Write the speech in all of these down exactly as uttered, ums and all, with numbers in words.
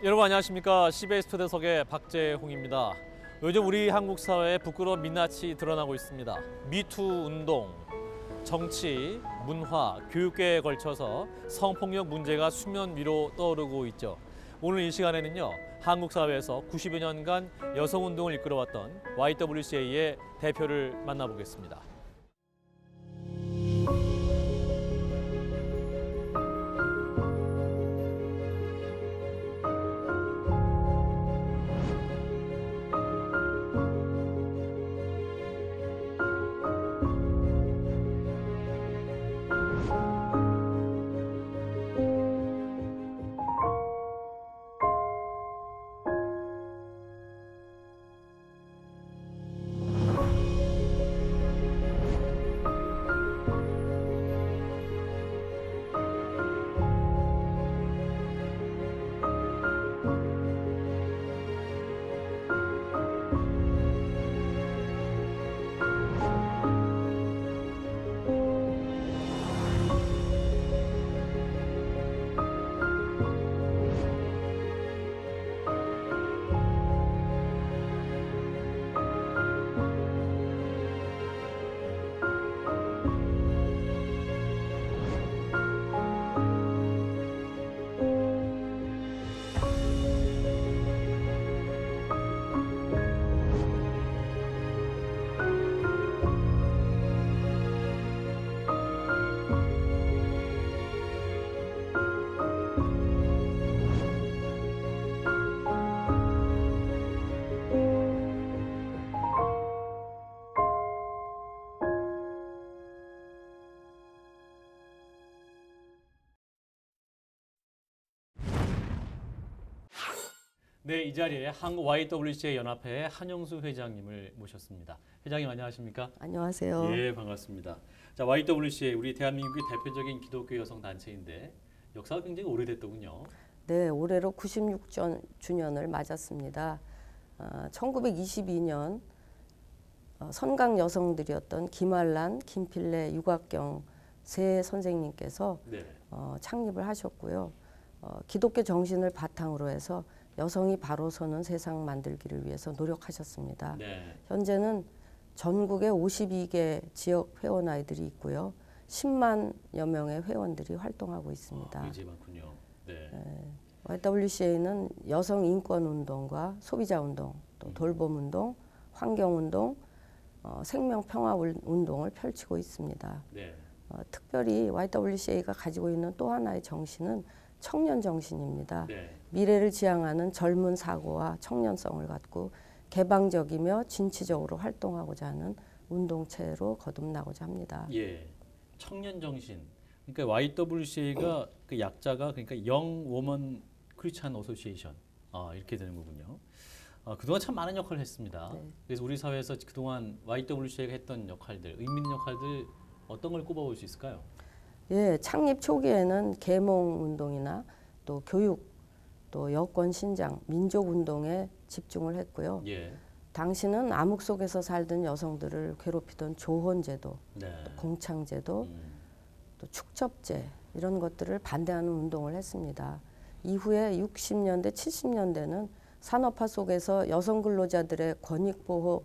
여러분 안녕하십니까. 씨비에스 투데이석의 박재홍입니다. 요즘 우리 한국 사회에 부끄러운 민낯이 드러나고 있습니다. 미투 운동, 정치, 문화, 교육계에 걸쳐서 성폭력 문제가 수면 위로 떠오르고 있죠. 오늘 이 시간에는요, 한국 사회에서 구십여 년간 여성운동을 이끌어왔던 와이더블유씨에이의 대표를 만나보겠습니다. 네, 이 자리에 한국 와이더블유씨에이 연합회 한영수 회장님을 모셨습니다. 회장님 안녕하십니까? 안녕하세요. 예, 반갑습니다. 자, 와이더블유씨에이 우리 대한민국의 대표적인 기독교 여성 단체인데 역사가 굉장히 오래됐더군요. 네, 올해로 구십육 주년을 맞았습니다. 어, 천구백이십이 년 어, 선강 여성들이었던 김알란, 김필레, 유각경 세 선생님께서 네. 어, 창립을 하셨고요. 어, 기독교 정신을 바탕으로 해서 여성이 바로 서는 세상 만들기를 위해서 노력하셨습니다. 네. 현재는 전국에 오십이 개 지역 회원 아이들이 있고요. 십만여 명의 회원들이 활동하고 있습니다. 아, 굉장히 많군요. 네. 네. 와이더블유씨에이는 여성 인권 운동과 소비자 운동, 또 돌봄 운동, 환경 운동, 어, 생명 평화 운동을 펼치고 있습니다. 네. 어, 특별히 와이더블유씨에이가 가지고 있는 또 하나의 정신은 청년 정신입니다. 네. 미래를 지향하는 젊은 사고와 청년성을 갖고 개방적이며 진취적으로 활동하고자 하는 운동체로 거듭나고자 합니다. 예, 청년 정신. 그러니까 와이더블유씨에이가 그 약자가 그러니까 Young Women Christian Association 아, 이렇게 되는 거군요. 아, 그동안 참 많은 역할을 했습니다. 네. 그래서 우리 사회에서 그동안 와이더블유씨에이가 했던 역할들, 의미 있는 역할들 어떤 걸 꼽아볼 수 있을까요? 예, 창립 초기에는 계몽 운동이나 또 교육, 또 여권 신장, 민족 운동에 집중을 했고요. 예. 당시는 암흑 속에서 살던 여성들을 괴롭히던 조혼제도, 네. 또 공창제도, 음. 또 축첩제 이런 것들을 반대하는 운동을 했습니다. 이후에 육십 년대, 칠십 년대는 산업화 속에서 여성 근로자들의 권익 보호,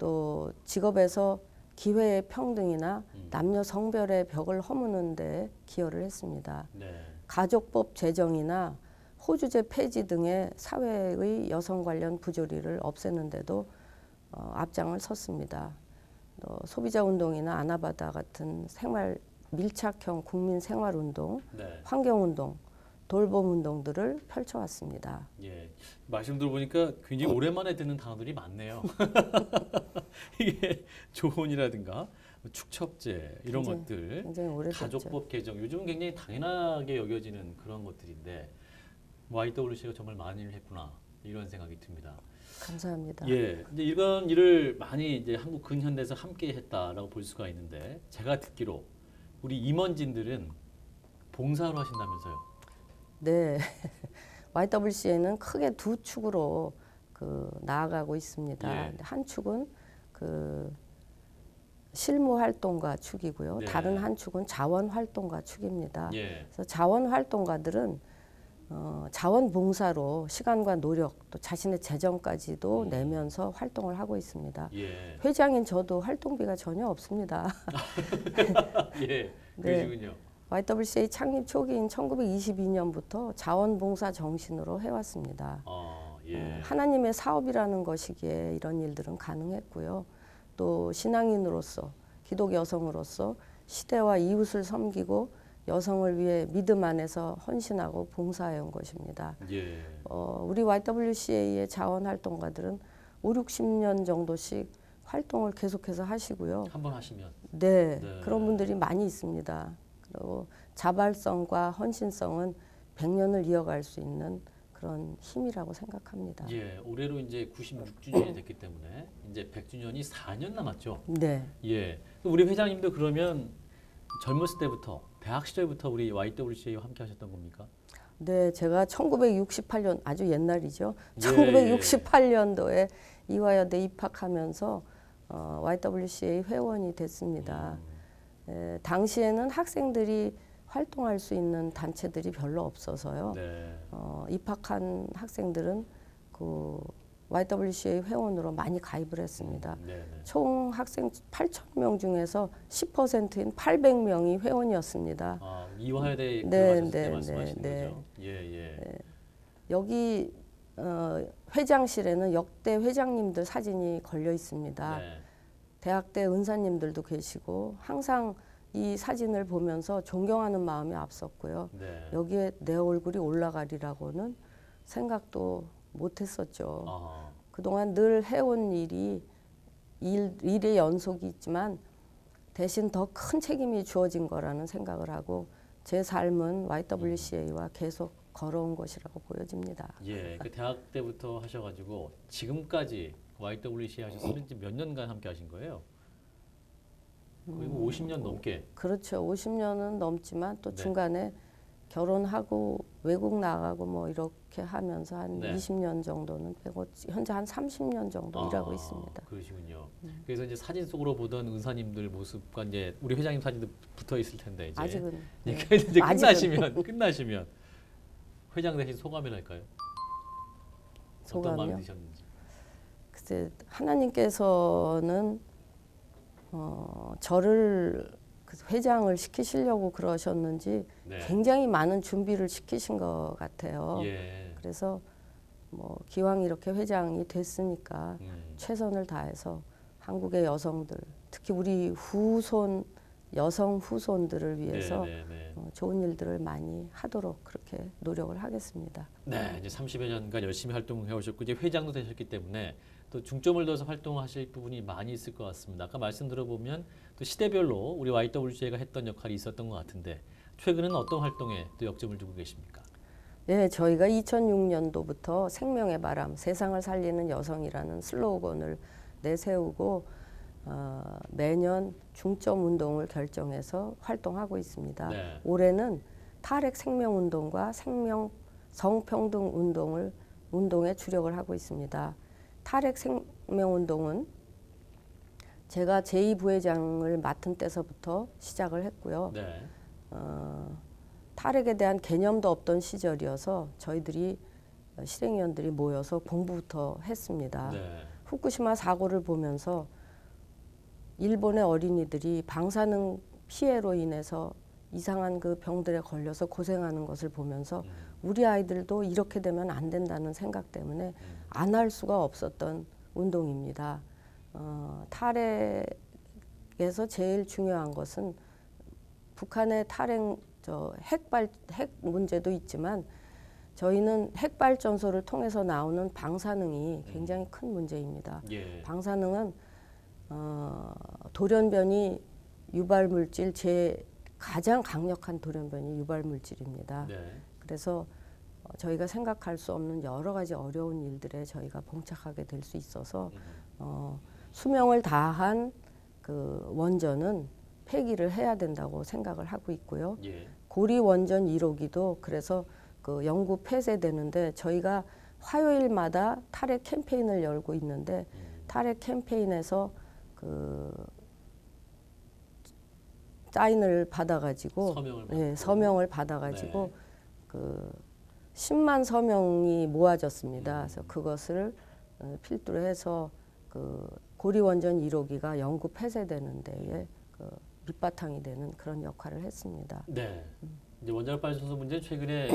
또 직업에서 기회의 평등이나 음. 남녀 성별의 벽을 허무는 데 기여를 했습니다. 네. 가족법 제정이나 호주제 폐지 등의 사회의 여성 관련 부조리를 없애는데도 어, 앞장을 섰습니다. 어, 소비자 운동이나 아나바다 같은 생활 밀착형 국민 생활 운동, 네. 환경 운동, 돌봄 운동들을 펼쳐왔습니다. 예, 말씀 들어보니까 굉장히 오랜만에 듣는 단어들이 많네요. 이게 조혼이라든가 축첩제 이런 굉장히, 것들, 굉장히 가족법 개정, 요즘은 굉장히 당연하게 여겨지는 그런 것들인데 와이더블유씨에이가 정말 많이 일을 했구나 이런 생각이 듭니다. 감사합니다. 예, 근데 이런 일을 많이 이제 한국 근현대에서 함께 했다라고 볼 수가 있는데 제가 듣기로 우리 임원진들은 봉사로 하신다면서요? 네, 와이더블유씨에이는 크게 두 축으로 그 나아가고 있습니다. 예. 한 축은 그 실무 활동가 축이고요. 예. 다른 한 축은 자원 활동가 축입니다. 예. 그래서 자원 활동가들은 어, 자원봉사로 시간과 노력 또 자신의 재정까지도 음. 내면서 활동을 하고 있습니다. 예. 회장인 저도 활동비가 전혀 없습니다. 예, 그러시군요. 네. 와이더블유씨에이 창립 초기인 천구백이십이 년부터 자원봉사 정신으로 해왔습니다. 아, 예. 음, 하나님의 사업이라는 것이기에 이런 일들은 가능했고요. 또 신앙인으로서 기독 여성으로서 시대와 이웃을 섬기고 여성을 위해 믿음 안에서 헌신하고 봉사해온 것입니다. 예. 어, 우리 와이더블유씨에이의 자원활동가들은 오륙십 년 정도씩 활동을 계속해서 하시고요. 한번 하시면? 네, 네. 그런 분들이 많이 있습니다. 그리고 자발성과 헌신성은 백 년을 이어갈 수 있는 그런 힘이라고 생각합니다. 예, 올해로 이제 구십육 주년이 됐기 때문에 이제 백 주년이 사 년 남았죠. 네. 예, 우리 회장님도 그러면 젊었을 때부터 대학 시절부터 우리 와이더블유씨에이와 함께 하셨던 겁니까? 네, 제가 천구백육십팔 년 아주 옛날이죠. 예. 천구백육십팔 년도에 이화여대 입학하면서 어, 와이더블유씨에이 회원이 됐습니다. 음. 예, 당시에는 학생들이 활동할 수 있는 단체들이 별로 없어서요. 네. 어, 입학한 학생들은 그 와이더블유씨에이 회원으로 많이 가입을 했습니다. 음, 네, 네. 총 학생 팔천 명 중에서 십 퍼센트인 팔백 명이 회원이었습니다. 아, 이화여대에 들어가셨을 때 말씀하시는 거죠? 예, 예. 네. 여기 어, 회장실에는 역대 회장님들 사진이 걸려 있습니다. 네. 대학대 은사님들도 계시고 항상 이 사진을 보면서 존경하는 마음이 앞섰고요. 네. 여기에 내 얼굴이 올라가리라고는 생각도 못했었죠. 아. 그동안 늘 해온 일이 일, 일의 연속이 있지만 대신 더 큰 책임이 주어진 거라는 생각을 하고 제 삶은 와이더블유씨에이와 계속 걸어온 것이라고 보여집니다. 예, 그 대학 때부터 하셔가지고 지금까지 와이더블유씨에이 하셨으면 몇 년간 함께 하신 거예요? 그리고 오십 년 넘게. 그렇죠. 오십 년은 넘지만 또 네. 중간에 결혼하고 외국 나가고 뭐 이렇게 하면서 한 네. 이십 년 정도는 빼고 현재 한 삼십 년 정도 아, 일하고 있습니다. 그러시군요. 네. 그래서 이제 사진 속으로 보던 은사님들 모습과 이제 우리 회장님 사진도 붙어 있을 텐데 이제 아직은 네. 이제 끝나시면 아직은. 끝나시면 회장 되신 소감이랄까요? 소감이요? 어떤 마음이 드셨는지. 글쎄 하나님께서는 어, 저를 회장을 시키시려고 그러셨는지 네. 굉장히 많은 준비를 시키신 것 같아요. 예. 그래서 뭐 기왕 이렇게 회장이 됐으니까 음. 최선을 다해서 한국의 여성들, 특히 우리 후손, 여성 후손들을 위해서 네, 네, 네. 어, 좋은 일들을 많이 하도록 그렇게 노력을 하겠습니다. 네, 이제 삼십여 년간 열심히 활동해 오셨고 이제 회장도 되셨기 때문에 또 중점을 둬서 활동하실 부분이 많이 있을 것 같습니다. 아까 말씀 들어보면 또 시대별로 우리 와이더블유씨에이가 했던 역할이 있었던 것 같은데 최근에는 어떤 활동에 또 역점을 두고 계십니까? 네, 저희가 이천육 년도부터 생명의 바람, 세상을 살리는 여성이라는 슬로건을 내세우고 어, 매년 중점 운동을 결정해서 활동하고 있습니다. 네. 올해는 탈핵 생명 운동과 생명 성평등 운동을 운동에 주력을 하고 있습니다. 탈핵 생명운동은 제가 제이 부회장을 맡은 때서부터 시작을 했고요. 네. 어, 탈핵에 대한 개념도 없던 시절이어서 저희들이 실행위원들이 모여서 공부부터 했습니다. 네. 후쿠시마 사고를 보면서 일본의 어린이들이 방사능 피해로 인해서 이상한 그 병들에 걸려서 고생하는 것을 보면서 음. 우리 아이들도 이렇게 되면 안 된다는 생각 때문에 음. 안 할 수가 없었던 운동입니다. 어, 탈핵에서 제일 중요한 것은 북한의 탈핵, 저 핵발, 핵 문제도 있지만 저희는 핵발전소를 통해서 나오는 방사능이 굉장히 음. 큰 문제입니다. 예. 방사능은 어, 돌연변이 유발물질 제 가장 강력한 돌연변이 유발물질입니다. 네. 그래서 저희가 생각할 수 없는 여러 가지 어려운 일들에 저희가 봉착하게 될 수 있어서 음. 어, 수명을 다한 그 원전은 폐기를 해야 된다고 생각을 하고 있고요. 예. 고리 원전 일 호기도 그래서 그 연구 폐쇄되는데 저희가 화요일마다 탈핵 캠페인을 열고 있는데 음. 탈핵 캠페인에서 그 사인을 받아가지고 서명을, 예, 서명을 받아가지고 네. 그 십만 서명이 모아졌습니다. 그래서 그것을 필두로 해서 그 고리원전 일 호기가 영구 폐쇄되는 데에 그 밑바탕이 되는 그런 역할을 했습니다. 네. 음. 이제 원자력 발전소 문제 최근에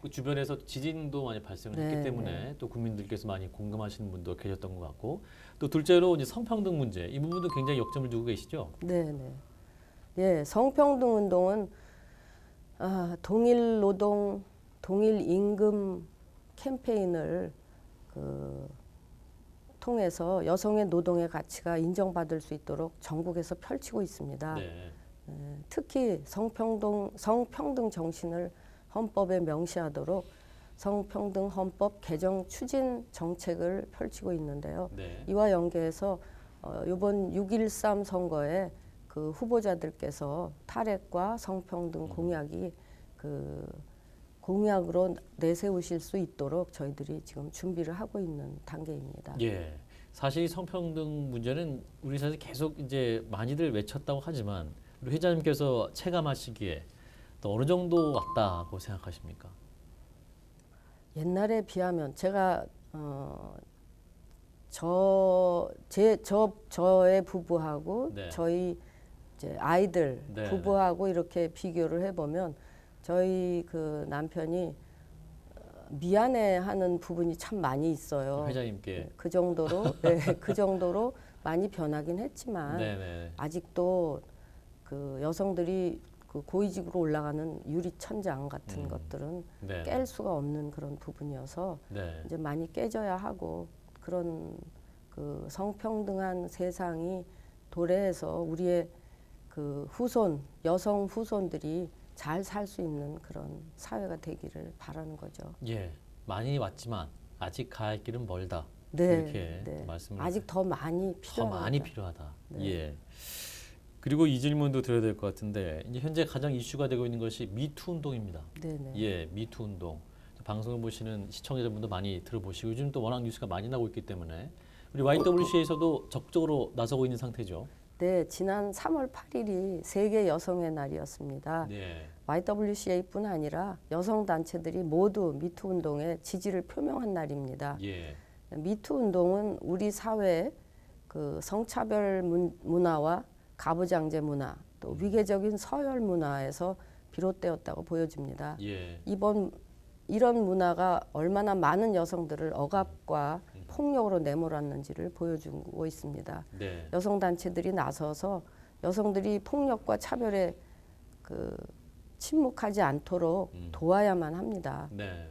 그 주변에서 지진도 많이 발생했기 네, 때문에 네. 또 국민들께서 많이 공감하시는 분도 계셨던 것 같고 또 둘째로 이제 성평등 문제 이 부분도 굉장히 역점을 두고 계시죠? 네, 네. 예, 성평등 운동은 아, 동일 노동, 동일 임금 캠페인을 그 통해서 여성의 노동의 가치가 인정받을 수 있도록 전국에서 펼치고 있습니다. 네. 특히 성평등, 성평등 정신을 헌법에 명시하도록 성평등 헌법 개정 추진 정책을 펼치고 있는데요. 네. 이와 연계해서 어, 이번 육 일삼 선거에 그 후보자들께서 탈핵과 성평등 음. 공약이 그 공약으로 내세우실 수 있도록 저희들이 지금 준비를 하고 있는 단계입니다. 예. 사실 성평등 문제는 우리 사회에서 계속 이제 많이들 외쳤다고 하지만 우리 회장님께서 체감하시기에 또 어느 정도 왔다고 생각하십니까? 옛날에 비하면 제가 어, 저, 제, 저, 저의 부부하고 네. 저희 이제 아이들 네, 부부하고 네. 이렇게 비교를 해보면 저희 그 남편이 미안해하는 부분이 참 많이 있어요. 회장님께. 그 정도로 네, 그 정도로 많이 변하긴 했지만 네, 네. 아직도 그 여성들이 그 고위직으로 올라가는 유리천장 같은 음. 것들은 네. 깰 수가 없는 그런 부분이어서 네. 이제 많이 깨져야 하고 그런 그 성평등한 세상이 도래해서 우리의 그 후손, 여성 후손들이 잘 살 수 있는 그런 사회가 되기를 바라는 거죠. 예, 많이 왔지만 아직 갈 길은 멀다. 네, 이렇게 네. 말씀을 아직 더 많이 필요하다. 더 많이 필요하다. 네. 예. 그리고 이 질문도 드려야 될 것 같은데 이제 현재 가장 이슈가 되고 있는 것이 미투 운동입니다. 네네. 예, 미투 운동. 방송을 보시는 시청자분도 많이 들어보시고 요즘 또 워낙 뉴스가 많이 나오고 있기 때문에 우리 와이더블유씨에서도 적극적으로 나서고 있는 상태죠. 네, 지난 삼월 팔일이 세계 여성의 날이었습니다. 네. 와이더블유씨에뿐 아니라 여성 단체들이 모두 미투 운동에 지지를 표명한 날입니다. 예. 미투 운동은 우리 사회의 그 성차별 문, 문화와 가부장제 문화, 또 위계적인 서열 문화에서 비롯되었다고 보여집니다. 예. 이번 이런 문화가 얼마나 많은 여성들을 억압과 음. 폭력으로 내몰았는지를 보여주고 있습니다. 네. 여성단체들이 나서서 여성들이 폭력과 차별에 그 침묵하지 않도록 음. 도와야만 합니다. 네.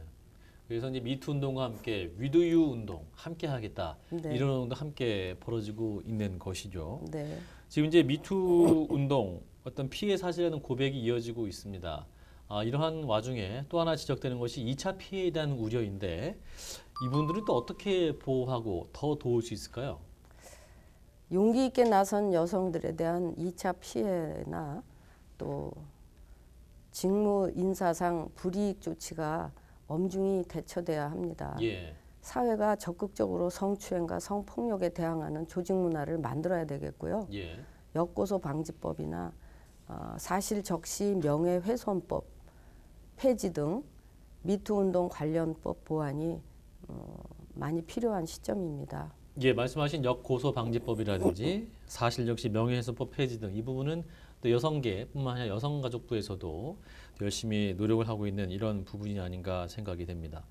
그래서 이제 미투 운동과 함께 위드유 운동, 함께 하겠다. 네. 이런 운동도 함께 벌어지고 있는 것이죠. 네. 지금 이제 미투 운동, 어떤 피해 사실이라는 고백이 이어지고 있습니다. 아, 이러한 와중에 또 하나 지적되는 것이 이 차 피해에 대한 우려인데 이분들은 또 어떻게 보호하고 더 도울 수 있을까요? 용기 있게 나선 여성들에 대한 이 차 피해나 또 직무 인사상 불이익 조치가 엄중히 대처돼야 합니다. 예. 사회가 적극적으로 성추행과 성폭력에 대항하는 조직 문화를 만들어야 되겠고요. 예. 역고소 방지법이나 어, 사실적시 명예훼손법 폐지 등 미투운동 관련법 보완이 어, 많이 필요한 시점입니다. 예, 말씀하신 역고소 방지법이라든지 사실적시 명예훼손법 폐지 등 이 부분은 또 여성계뿐만 아니라 여성가족부에서도 열심히 노력을 하고 있는 이런 부분이 아닌가 생각이 됩니다.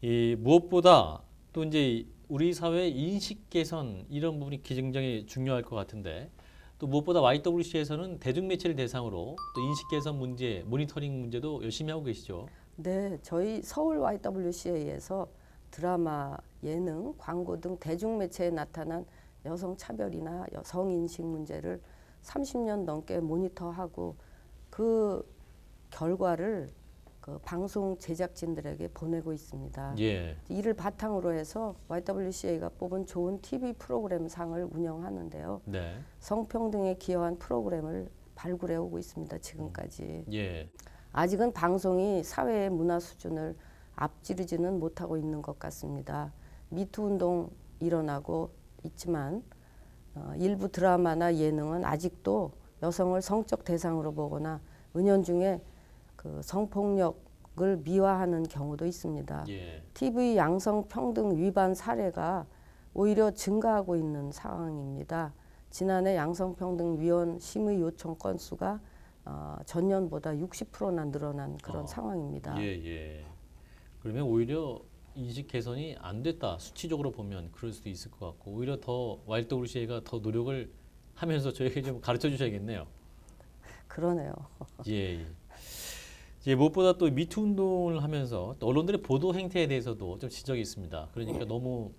이 무엇보다 또 이제 우리 사회 인식 개선 이런 부분이 굉장히 중요할 것 같은데 또 무엇보다 와이더블유씨에서는 대중매체를 대상으로 또 인식 개선 문제, 모니터링 문제도 열심히 하고 계시죠. 네, 저희 서울 와이더블유씨에에서 드라마, 예능, 광고 등 대중매체에 나타난 여성 차별이나 여성 인식 문제를 삼십 년 넘게 모니터하고 그 결과를 그 방송 제작진들에게 보내고 있습니다. 예. 이를 바탕으로 해서 와이더블유씨에가 뽑은 좋은 티비 프로그램 상을 운영하는데요. 네. 성평등에 기여한 프로그램을 발굴해 오고 있습니다. 지금까지. 음. 예. 아직은 방송이 사회의 문화 수준을 앞지르지는 못하고 있는 것 같습니다. 미투 운동 일어나고 있지만 어, 일부 드라마나 예능은 아직도 여성을 성적 대상으로 보거나 은연중에 그 성폭력 을 미화하는 경우도 있습니다. 예. 티비 양성평등 위반 사례가 오히려 증가하고 있는 상황입니다. 지난해 양성평등위원 심의 요청 건수가 어, 전년보다 육십 퍼센트나 늘어난 그런 어. 상황입니다. 예, 예. 그러면 오히려 인식 개선이 안 됐다. 수치적으로 보면 그럴 수도 있을 것 같고 오히려 더 와일드그룹 씨가 더 노력을 하면서 저에게 좀 가르쳐 주셔야겠네요. 그러네요. 예, 예. 예, 무엇보다 또 미투 운동을 하면서 또 언론들의 보도 행태에 대해서도 좀 지적이 있습니다. 그러니까 너무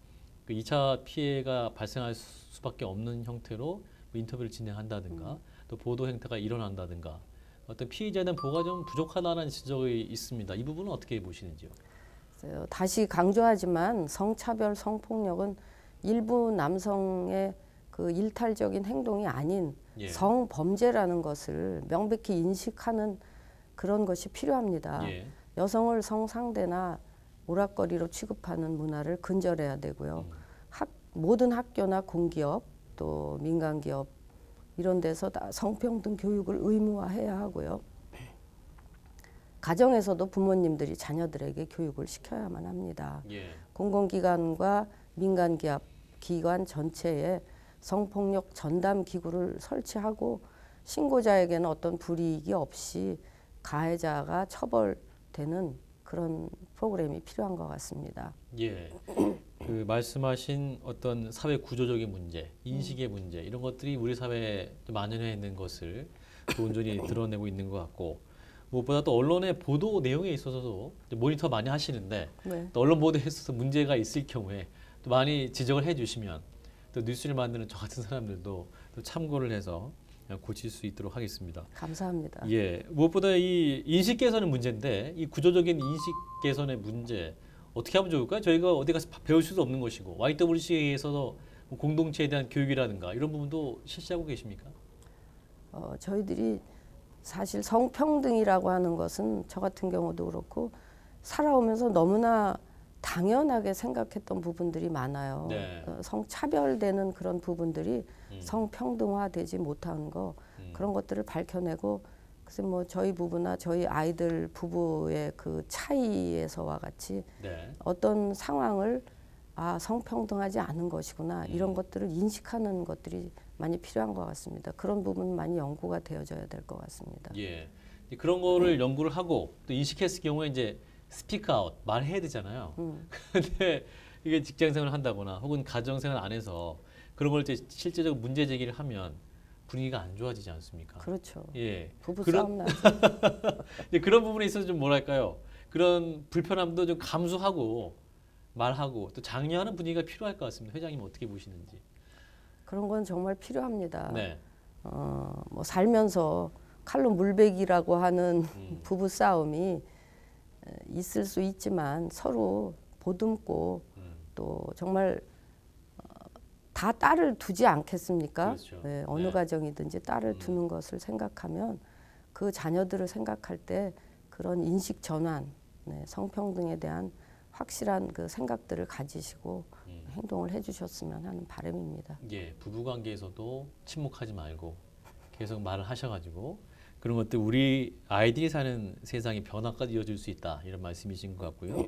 그 이 차 피해가 발생할 수밖에 없는 형태로 인터뷰를 진행한다든가 또 보도 행태가 일어난다든가 어떤 피해자에 대한 보호가 좀 부족하다는 지적이 있습니다. 이 부분은 어떻게 보시는지요? 다시 강조하지만 성차별, 성폭력은 일부 남성의 그 일탈적인 행동이 아닌 예. 성범죄라는 것을 명백히 인식하는 그런 것이 필요합니다. 예. 여성을 성상대나 오락거리로 취급하는 문화를 근절해야 되고요. 음. 학, 모든 학교나 공기업 또 민간기업 이런 데서 다 성평등 교육을 의무화해야 하고요. 가정에서도 부모님들이 자녀들에게 교육을 시켜야만 합니다. 예. 공공기관과 민간기업 기관 전체에 성폭력 전담 기구를 설치하고 신고자에게는 어떤 불이익이 없이 가해자가 처벌되는 그런 프로그램이 필요한 것 같습니다. 예, 그 말씀하신 어떤 사회 구조적인 문제, 인식의 문제 이런 것들이 우리 사회에 만연해 있는 것을 온전히 드러내고 있는 것 같고 무엇보다 또 언론의 보도 내용에 있어서도 모니터 많이 하시는데 네. 또 언론 보도에 있어서 문제가 있을 경우에 또 많이 지적을 해주시면 또 뉴스를 만드는 저 같은 사람들도 또 참고를 해서 고칠 수 있도록 하겠습니다. 감사합니다. 예, 무엇보다 이 인식 개선의 문제인데 이 구조적인 인식 개선의 문제 어떻게 하면 좋을까요? 저희가 어디 가서 배울 수도 없는 것이고 와이더블유씨에서도 공동체에 대한 교육이라든가 이런 부분도 실시하고 계십니까? 어, 저희들이 사실 성평등이라고 하는 것은 저 같은 경우도 그렇고 살아오면서 너무나 당연하게 생각했던 부분들이 많아요. 네. 성차별되는 그런 부분들이 음. 성평등화되지 못한 거 음. 그런 것들을 밝혀내고 그래서 뭐 저희 부부나 저희 아이들 부부의 그 차이에서와 같이 네. 어떤 상황을 아 성평등하지 않은 것이구나 음. 이런 것들을 인식하는 것들이 많이 필요한 것 같습니다. 그런 부분 많이 연구가 되어져야 될 것 같습니다. 예, 그런 거를 음. 연구를 하고 또 인식했을 경우에 이제 스피크아웃, 말해야 되잖아요. 음. 근데 이게 직장생활을 한다거나 혹은 가정생활 안에서 그런 걸 이제 실제적 문제 제기를 하면 분위기가 안 좋아지지 않습니까? 그렇죠. 예. 부부싸움 나죠. 그런 부분에 있어서 좀 뭐랄까요. 그런 불편함도 좀 감수하고 말하고 또 장려하는 분위기가 필요할 것 같습니다. 회장님 어떻게 보시는지. 그런 건 정말 필요합니다. 네. 어, 뭐 살면서 칼로 물베기라고 하는 음. 부부싸움이 있을 수 있지만 서로 보듬고 음. 또 정말 다 딸을 두지 않겠습니까? 그렇죠. 네, 어느 네. 가정이든지 딸을 음. 두는 것을 생각하면 그 자녀들을 생각할 때 그런 인식 전환, 네, 성평등에 대한 확실한 그 생각들을 가지시고 음. 행동을 해주셨으면 하는 바람입니다. 예, 부부관계에서도 침묵하지 말고 계속 말을 하셔가지고 그런 것들 우리 아이들이 사는 세상의 변화까지 이어질 수 있다 이런 말씀이신 것 같고요.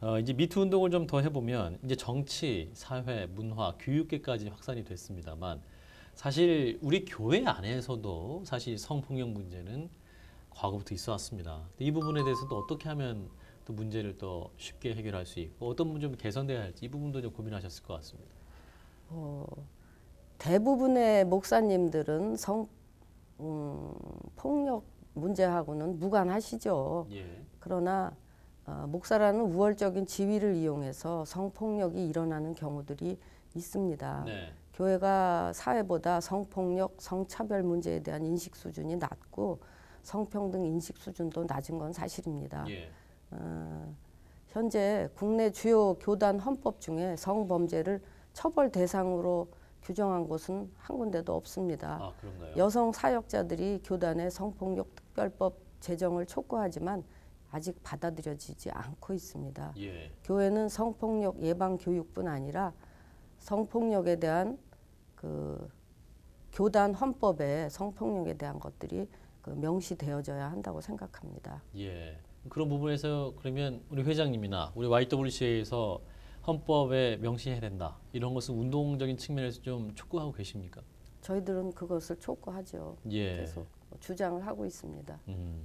어, 이제 미투 운동을 좀 더 해보면 이제 정치, 사회, 문화, 교육계까지 확산이 됐습니다만 사실 우리 교회 안에서도 사실 성폭력 문제는 과거부터 있어 왔습니다. 이 부분에 대해서도 어떻게 하면 또 문제를 더 쉽게 해결할 수 있고 어떤 부분 좀 개선돼야 할지 이 부분도 좀 고민하셨을 것 같습니다. 어, 대부분의 목사님들은 성 음, 폭력 문제하고는 무관하시죠. 예. 그러나 어, 목사라는 우월적인 지위를 이용해서 성폭력이 일어나는 경우들이 있습니다. 네. 교회가 사회보다 성폭력, 성차별 문제에 대한 인식 수준이 낮고 성평등 인식 수준도 낮은 건 사실입니다. 예. 어, 현재 국내 주요 교단 헌법 중에 성범죄를 처벌 대상으로 규정한 곳은 한 군데도 없습니다. 아, 그런가요? 여성 사역자들이 교단의 성폭력 특별법 제정을 촉구하지만 아직 받아들여지지 않고 있습니다. 예. 교회는 성폭력 예방 교육뿐 아니라 성폭력에 대한 그 교단 헌법에 성폭력에 대한 것들이 그 명시되어져야 한다고 생각합니다. 예. 그런 부분에서 그러면 우리 회장님이나 우리 와이더블유씨에이에서 헌법에 명시해야 된다. 이런 것은 운동적인 측면에서 좀 촉구하고 계십니까? 저희들은 그것을 촉구하죠. 예. 계속 주장을 하고 있습니다. 음.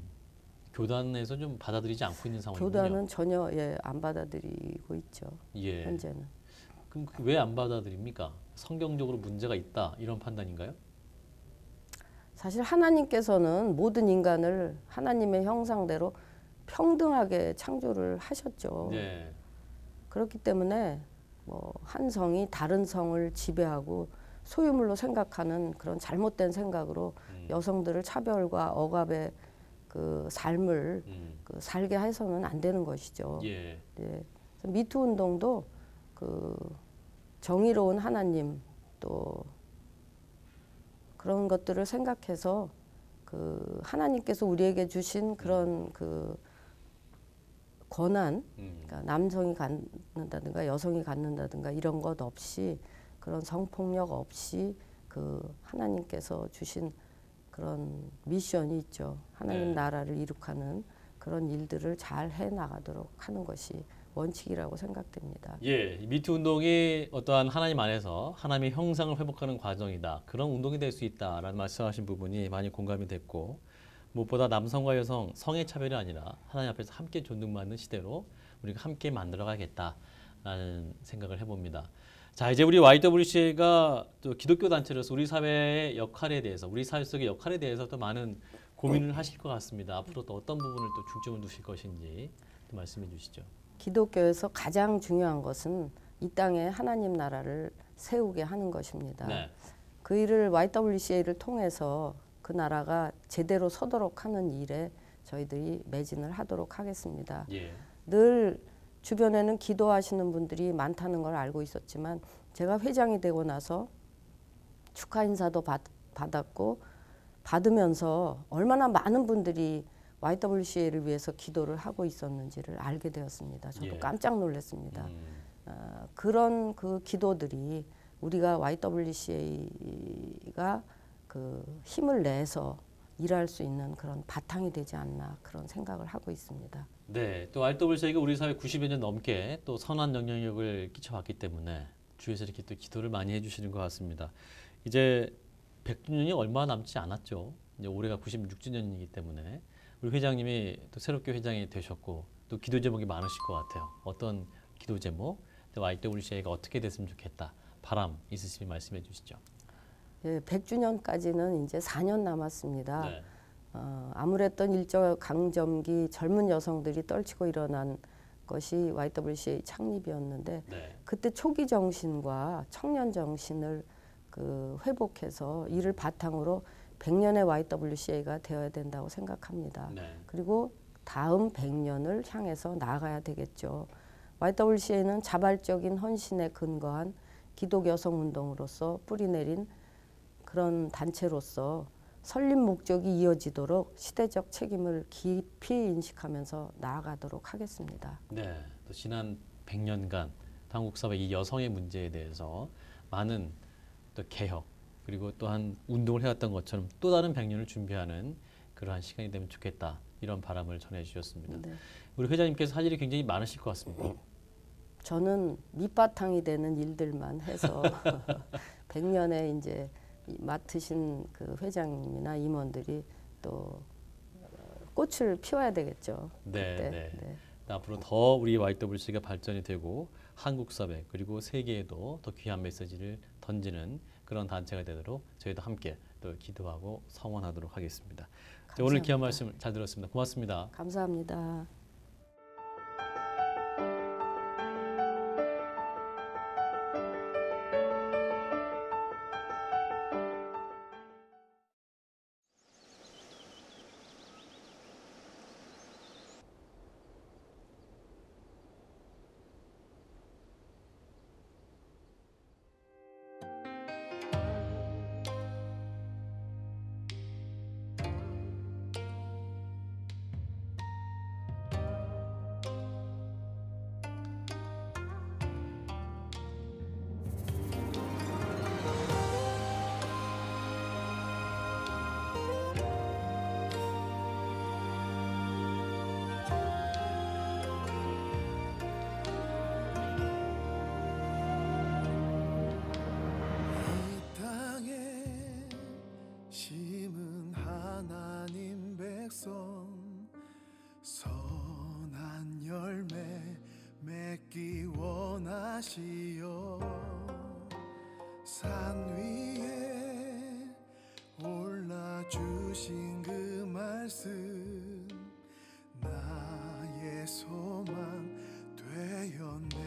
교단에서 좀 받아들이지 않고 있는 상황이군요. 교단은 전혀 예, 안 받아들이고 있죠. 예. 현재는. 그럼 왜 안 받아들입니까? 성경적으로 문제가 있다 이런 판단인가요? 사실 하나님께서는 모든 인간을 하나님의 형상대로 평등하게 창조를 하셨죠. 네. 그렇기 때문에 뭐 한 성이 다른 성을 지배하고 소유물로 생각하는 그런 잘못된 생각으로 음. 여성들을 차별과 억압의 그 삶을 음. 그 살게 해서는 안 되는 것이죠. 예. 예. 미투 운동도 그 정의로운 하나님 또 그런 것들을 생각해서 그 하나님께서 우리에게 주신 그런 음. 그 권한, 음. 그러니까 남성이 갖는다든가 여성이 갖는다든가 이런 것 없이 그런 성폭력 없이 그 하나님께서 주신 그런 미션이 있죠. 하나님 네. 나라를 이룩하는 그런 일들을 잘 해나가도록 하는 것이 원칙이라고 생각됩니다. 예, 미투 운동이 어떠한 하나님 안에서 하나님의 형상을 회복하는 과정이다. 그런 운동이 될 수 있다라는 말씀하신 부분이 많이 공감이 됐고 무엇보다 남성과 여성, 성의 차별이 아니라 하나님 앞에서 함께 존중받는 시대로 우리가 함께 만들어가겠다라는 생각을 해봅니다. 자, 이제 우리 와이더블유씨에이가 또 기독교 단체로서 우리 사회의 역할에 대해서, 우리 사회 속의 역할에 대해서 또 많은 고민을 하실 것 같습니다. 앞으로 또 어떤 부분을 또 중점을 두실 것인지 또 말씀해 주시죠. 기독교에서 가장 중요한 것은 이 땅에 하나님 나라를 세우게 하는 것입니다. 네. 그 일을 와이더블유씨에이를 통해서 그 나라가 제대로 서도록 하는 일에 저희들이 매진을 하도록 하겠습니다. 예. 늘 주변에는 기도하시는 분들이 많다는 걸 알고 있었지만 제가 회장이 되고 나서 축하 인사도 받, 받았고 받으면서 얼마나 많은 분들이 와이더블유씨에이를 위해서 기도를 하고 있었는지를 알게 되었습니다. 저도 예. 깜짝 놀랐습니다. 음. 어, 그런 그 기도들이 우리가 와이더블유씨에이가 그 힘을 내서 일할 수 있는 그런 바탕이 되지 않나 그런 생각을 하고 있습니다. 네, 또 와이더블유씨에이가 우리 사회 구십여 년 넘게 또 선한 영향력을 끼쳐왔기 때문에 주위에서 이렇게 또 기도를 많이 해주시는 것 같습니다. 이제 백 주년이 얼마 남지 않았죠. 이제 올해가 구십육 주년이기 때문에 우리 회장님이 또 새롭게 회장이 되셨고 또 기도 제목이 많으실 것 같아요. 어떤 기도 제목, 와이더블유씨에이가 어떻게 됐으면 좋겠다. 바람 있으시면 말씀해 주시죠. 예, 백 주년까지는 이제 사 년 남았습니다. 네. 어, 아무랬던 일제 강점기 젊은 여성들이 떨치고 일어난 것이 와이더블유씨에이 창립이었는데 네. 그때 초기 정신과 청년 정신을 그 회복해서 이를 바탕으로 백 년의 와이더블유씨에이가 되어야 된다고 생각합니다. 네. 그리고 다음 백 년을 향해서 나아가야 되겠죠. 와이더블유씨에이는 자발적인 헌신에 근거한 기독 여성운동으로서 뿌리내린 그런 단체로서 설립 목적이 이어지도록 시대적 책임을 깊이 인식하면서 나아가도록 하겠습니다. 네, 또 지난 백 년간 한국 사회 이 여성의 문제에 대해서 많은 또 개혁 그리고 또한 운동을 해왔던 것처럼 또 다른 백 년을 준비하는 그러한 시간이 되면 좋겠다 이런 바람을 전해주셨습니다. 네. 우리 회장님께서 할 일이 굉장히 많으실 것 같습니다. 저는 밑바탕이 되는 일들만 해서 백 년에 이제 맡으신 그 회장님이나 임원들이 또 꽃을 피워야 되겠죠. 네, 네. 네. 앞으로 더 우리 와이더블유씨에이가 발전이 되고 한국 사회 그리고 세계에도 더 귀한 메시지를 던지는 그런 단체가 되도록 저희도 함께 또 기도하고 성원하도록 하겠습니다. 감사합니다. 오늘 귀한 말씀 잘 들었습니다. 고맙습니다. 감사합니다. 다시요 산 위에 올라주신 그 말씀 나의 소망 되었네.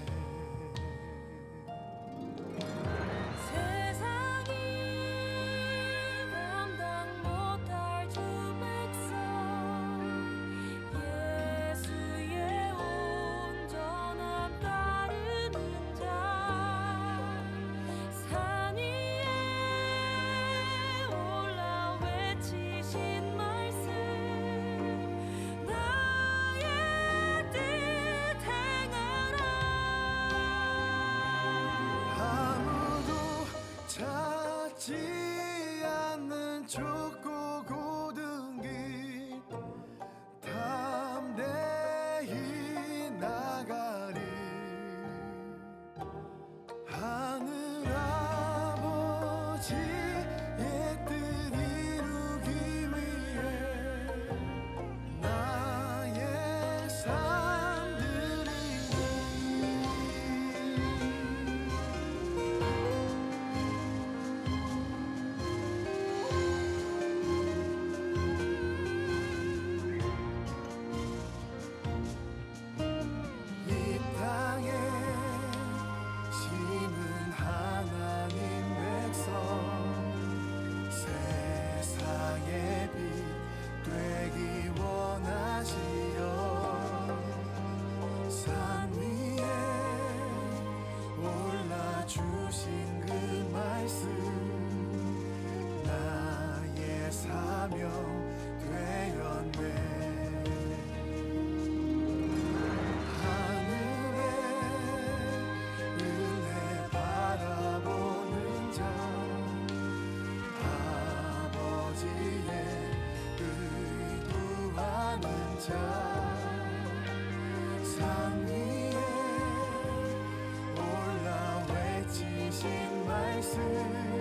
산 위에 올라 외치신 말씀